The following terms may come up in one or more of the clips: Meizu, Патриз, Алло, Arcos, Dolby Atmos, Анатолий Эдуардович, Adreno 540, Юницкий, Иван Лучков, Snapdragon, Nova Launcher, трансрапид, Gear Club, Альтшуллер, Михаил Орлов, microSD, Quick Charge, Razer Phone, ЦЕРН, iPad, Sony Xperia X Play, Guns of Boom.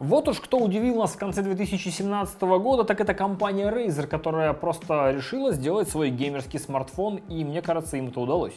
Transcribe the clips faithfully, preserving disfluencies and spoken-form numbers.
Вот уж кто удивил нас в конце две тысячи семнадцатого года, так это компания Razer, которая просто решила сделать свой геймерский смартфон, и мне кажется, им это удалось.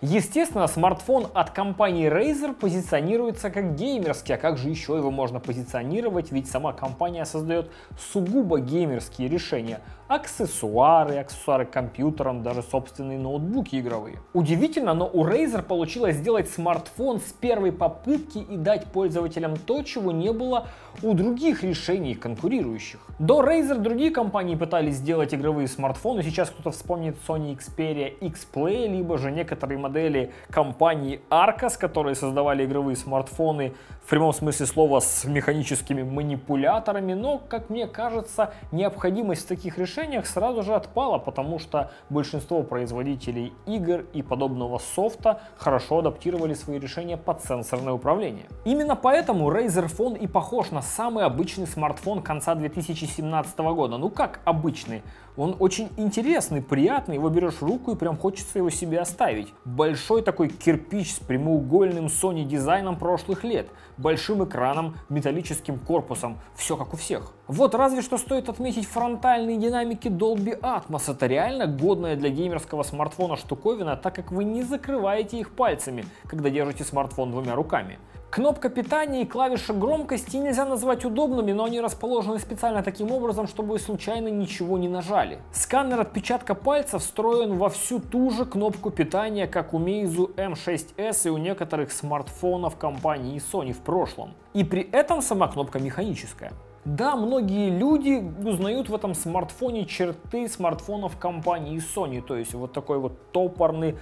Естественно, смартфон от компании Razer позиционируется как геймерский, а как же еще его можно позиционировать, ведь сама компания создает сугубо геймерские решения. Аксессуары, аксессуары к компьютерам, даже собственные ноутбуки игровые. Удивительно, но у Razer получилось сделать смартфон с первой попытки и дать пользователям то, чего не было у других решений конкурирующих. До Razer другие компании пытались сделать игровые смартфоны, сейчас кто-то вспомнит Sony Xperia X Play, либо же некоторые модели модели компании Arcos, которые создавали игровые смартфоны в прямом смысле слова с механическими манипуляторами, но, как мне кажется, необходимость в таких решениях сразу же отпала, потому что большинство производителей игр и подобного софта хорошо адаптировали свои решения под сенсорное управление. Именно поэтому Razer Phone и похож на самый обычный смартфон конца две тысячи семнадцатого года. Ну как обычный? Он очень интересный, приятный, его берешь в руку и прям хочется его себе оставить. Большой такой кирпич с прямоугольным Sony дизайном прошлых лет, большим экраном, металлическим корпусом, все как у всех. Вот разве что стоит отметить фронтальные динамики Dolby Atmos, это реально годная для геймерского смартфона штуковина, так как вы не закрываете их пальцами, когда держите смартфон двумя руками. Кнопка питания и клавиши громкости нельзя назвать удобными, но они расположены специально таким образом, чтобы вы случайно ничего не нажали. Сканер отпечатка пальца встроен во всю ту же кнопку питания, как у Meizu эм шесть эс и у некоторых смартфонов компании Sony в прошлом. И при этом сама кнопка механическая. Да, многие люди узнают в этом смартфоне черты смартфонов компании Sony, то есть вот такой вот топорный,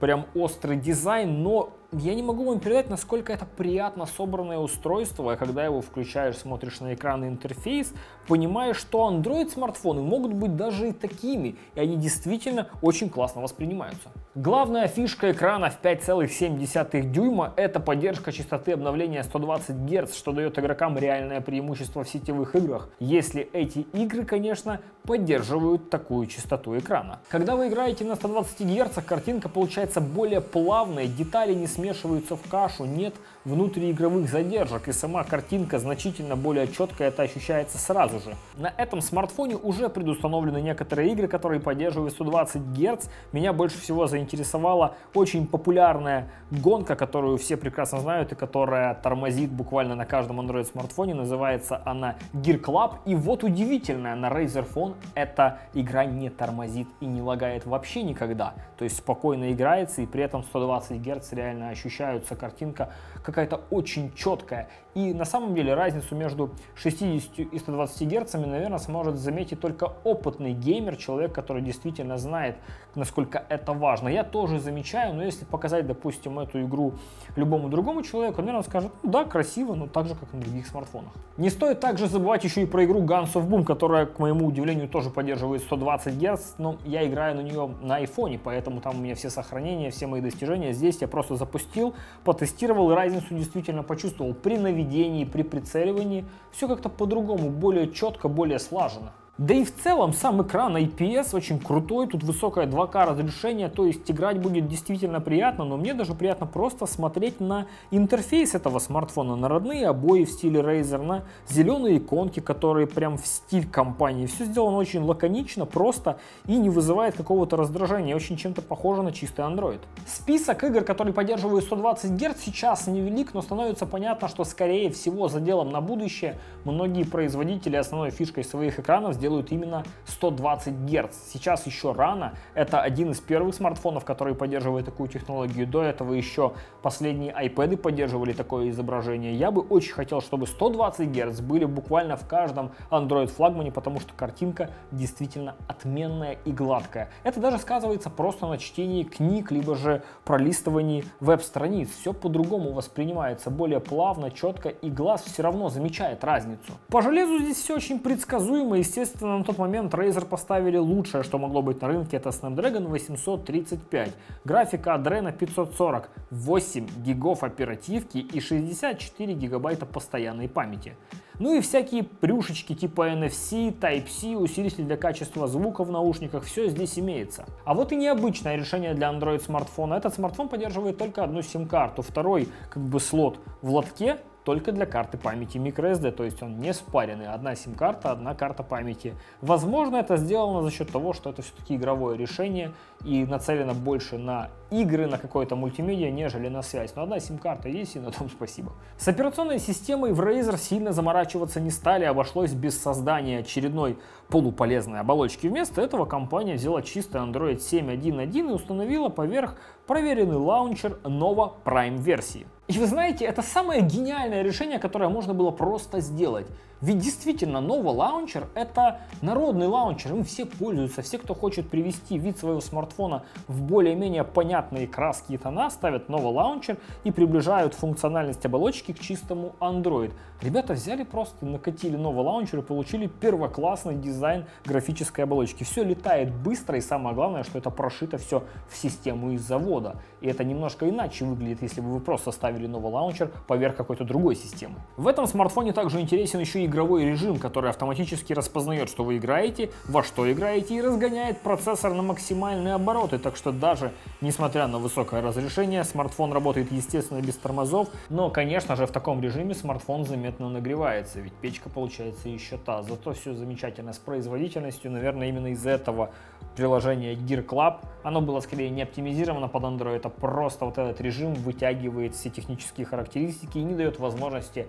прям острый дизайн, но я не могу вам передать, насколько это приятно собранное устройство, а когда его включаешь, смотришь на экран и интерфейс, понимаешь, что Android смартфоны могут быть даже и такими, и они действительно очень классно воспринимаются. Главная фишка экрана в пять целых семь десятых дюйма – это поддержка частоты обновления сто двадцать герц, что дает игрокам реальное преимущество в сетевых играх, если эти игры, конечно, поддерживают такую частоту экрана. Когда вы играете на ста двадцати герцах, картинка получается более плавной, детали не смешиваются в кашу, нет внутриигровых задержек, и сама картинка значительно более четко это ощущается сразу же. На этом смартфоне уже предустановлены некоторые игры, которые поддерживают сто двадцать герц. Меня больше всего заинтересовала очень популярная гонка, которую все прекрасно знают и которая тормозит буквально на каждом Android смартфоне. Называется она Gear Club. И вот удивительное, на Razer Phone эта игра не тормозит и не лагает вообще никогда. То есть спокойно играется, и при этом сто двадцать герц реально ощущаются, картинка какая-то очень четкая. И на самом деле разницу между шестьюдесятью и ста двадцатью герцами, наверное, сможет заметить только опытный геймер, человек, который действительно знает, насколько это важно. Я тоже замечаю, но если показать, допустим, эту игру любому другому человеку, наверное, он скажет, ну да, красиво, но так же, как на других смартфонах. Не стоит также забывать еще и про игру Guns of Boom, которая, к моему удивлению, тоже поддерживает сто двадцать герц, но я играю на нее на айфоне, поэтому там у меня все сохранения, все мои достижения. Здесь я просто запустил, потестировал и разницу действительно почувствовал. При наведении, при прицеливании все как-то по-другому, более четко, более слаженно. Да и в целом сам экран ай пи эс очень крутой, тут высокое два ка разрешение, то есть играть будет действительно приятно, но мне даже приятно просто смотреть на интерфейс этого смартфона, на родные обои в стиле Razer, на зеленые иконки, которые прям в стиль компании. Все сделано очень лаконично, просто и не вызывает какого-то раздражения, очень чем-то похоже на чистый Android. Список игр, которые поддерживают сто двадцать герц, сейчас невелик, но становится понятно, что скорее всего за делом на будущее многие производители основной фишкой своих экранов сделают делают именно сто двадцать герц. Сейчас еще рано, это один из первых смартфонов, который поддерживает такую технологию. До этого еще последние iPad поддерживали такое изображение. Я бы очень хотел, чтобы сто двадцать герц были буквально в каждом Android флагмане, потому что картинка действительно отменная и гладкая. Это даже сказывается просто на чтении книг, либо же пролистывании веб-страниц. Все по-другому воспринимается, более плавно, четко, и глаз все равно замечает разницу. По железу здесь все очень предсказуемо, естественно. Соответственно, на тот момент Razer поставили лучшее, что могло быть на рынке, это Snapdragon восемьсот тридцать пять, графика Adreno пятьсот сорок, восемь гигов оперативки и шестьдесят четыре гигабайта постоянной памяти. Ну и всякие плюшечки типа эн эф си, тайп си, усилитель для качества звука в наушниках, все здесь имеется. А вот и необычное решение для Android смартфона. Этот смартфон поддерживает только одну сим-карту, второй как бы слот в лотке только для карты памяти microSD, то есть он не спаренный, одна сим-карта, одна карта памяти. Возможно, это сделано за счет того, что это все-таки игровое решение и нацелено больше на игры, на какое-то мультимедиа, нежели на связь. Но одна сим-карта есть, и на том спасибо. С операционной системой в Razer сильно заморачиваться не стали, обошлось без создания очередной полуполезной оболочки. Вместо этого компания взяла чисто Android семь точка один точка один и установила поверх проверенный лаунчер Nova Prime версии. И вы знаете, это самое гениальное решение, которое можно было просто сделать. Ведь действительно, Nova Launcher — это народный лаунчер, им все пользуются, все, кто хочет привести вид своего смартфона в более-менее понятные краски и тона, ставят Nova Launcher и приближают функциональность оболочки к чистому Android. Ребята взяли просто, накатили Nova Launcher и получили первоклассный дизайн графической оболочки. Все летает быстро, и самое главное, что это прошито все в систему из завода. И это немножко иначе выглядит, если бы вы просто ставили Nova Launcher поверх какой-то другой системы. В этом смартфоне также интересен еще и игровой режим, который автоматически распознает, что вы играете, во что играете, и разгоняет процессор на максимальные обороты, так что даже несмотря на высокое разрешение, смартфон работает естественно без тормозов, но конечно же в таком режиме смартфон заметно нагревается, ведь печка получается еще та. Зато все замечательно с производительностью, наверное, именно из этого приложение Gear Club, оно было скорее не оптимизировано под Android, а просто вот этот режим вытягивает все технические характеристики и не дает возможности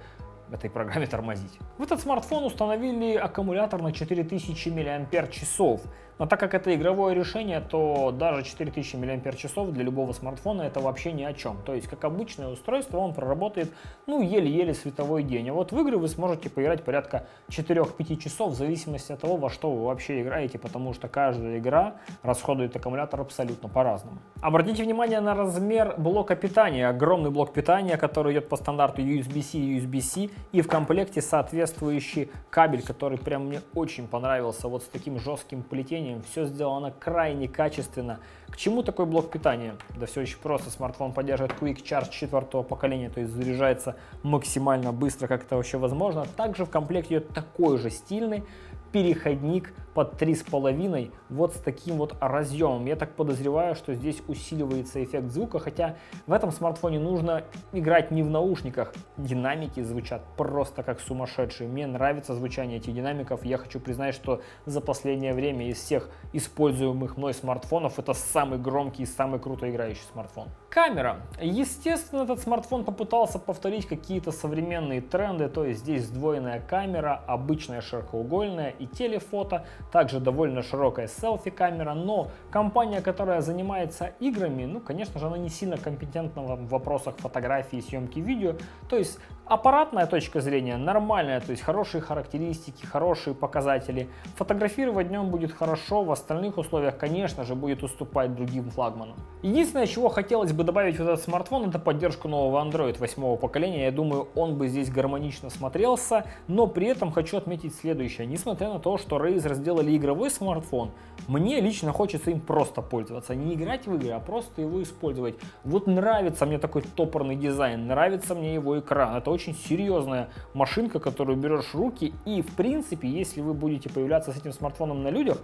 этой программе тормозить. В этот смартфон установили аккумулятор на четыре тысячи миллиампер-часов. Но так как это игровое решение, то даже четыре тысячи миллиампер-часов для любого смартфона это вообще ни о чем. То есть, как обычное устройство, он проработает ну еле-еле световой день. А вот в игры вы сможете поиграть порядка четырёх-пяти часов в зависимости от того, во что вы вообще играете, потому что каждая игра расходует аккумулятор абсолютно по-разному. Обратите внимание на размер блока питания. Огромный блок питания, который идет по стандарту ю эс би-C и ю эс би-C, и в комплекте соответствующий кабель, который прям мне очень понравился, вот с таким жестким плетением. Все сделано крайне качественно. К чему такой блок питания? Да все очень просто. Смартфон поддерживает Quick Charge четвертого поколения, то есть заряжается максимально быстро, как это вообще возможно. Также в комплекте идет такой же стильный переходник под три с половиной, вот с таким вот разъемом. Я так подозреваю, что здесь усиливается эффект звука, хотя в этом смартфоне нужно играть не в наушниках. Динамики звучат просто как сумасшедшие. Мне нравится звучание этих динамиков. Я хочу признать, что за последнее время из всех используемых мной смартфонов это самый громкий и самый круто играющий смартфон. Камера. Естественно, этот смартфон попытался повторить какие-то современные тренды, то есть здесь сдвоенная камера, обычная широкоугольная и телефото, также довольно широкая селфи-камера, но компания, которая занимается играми, ну, конечно же, она не сильно компетентна в вопросах фотографии и съемки видео, то есть аппаратная точка зрения нормальная, то есть хорошие характеристики, хорошие показатели, фотографировать днем будет хорошо, в остальных условиях, конечно же, будет уступать другим флагманам. Единственное, чего хотелось бы добавить в этот смартфон, это поддержку нового Android восьмого поколения, я думаю, он бы здесь гармонично смотрелся, но при этом хочу отметить следующее, несмотря на то, что Razer сделали игровой смартфон, мне лично хочется им просто пользоваться, не играть в игры, а просто его использовать. Вот нравится мне такой топорный дизайн, нравится мне его экран, это очень серьезная машинка, которую берешь в руки, и в принципе, если вы будете появляться с этим смартфоном на людях,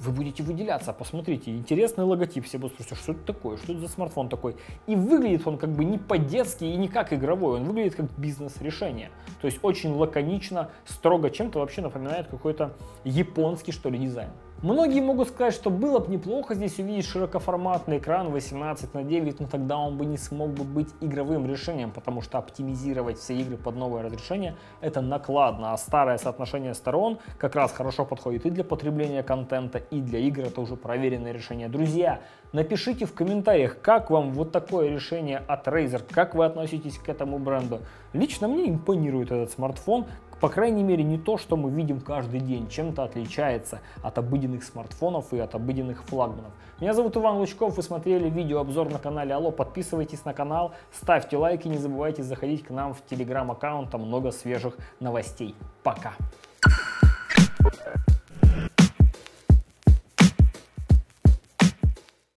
вы будете выделяться. Посмотрите, интересный логотип, все будут спрашивать, что это такое, что это за смартфон такой. И выглядит он как бы не по-детски и не как игровой, он выглядит как бизнес-решение. То есть очень лаконично, строго, чем-то вообще напоминает какой-то японский, что ли, дизайн. Многие могут сказать, что было бы неплохо здесь увидеть широкоформатный экран восемнадцать на девять, но тогда он бы не смог бы быть игровым решением, потому что оптимизировать все игры под новое разрешение это накладно, а старое соотношение сторон как раз хорошо подходит и для потребления контента, и для игр, это уже проверенное решение. Друзья, напишите в комментариях, как вам вот такое решение от Razer, как вы относитесь к этому бренду. Лично мне импонирует этот смартфон. По крайней мере, не то, что мы видим каждый день, чем-то отличается от обыденных смартфонов и от обыденных флагманов. Меня зовут Иван Лучков, вы смотрели видеообзор на канале Алло, подписывайтесь на канал, ставьте лайки, не забывайте заходить к нам в телеграм-аккаунт, там много свежих новостей. Пока!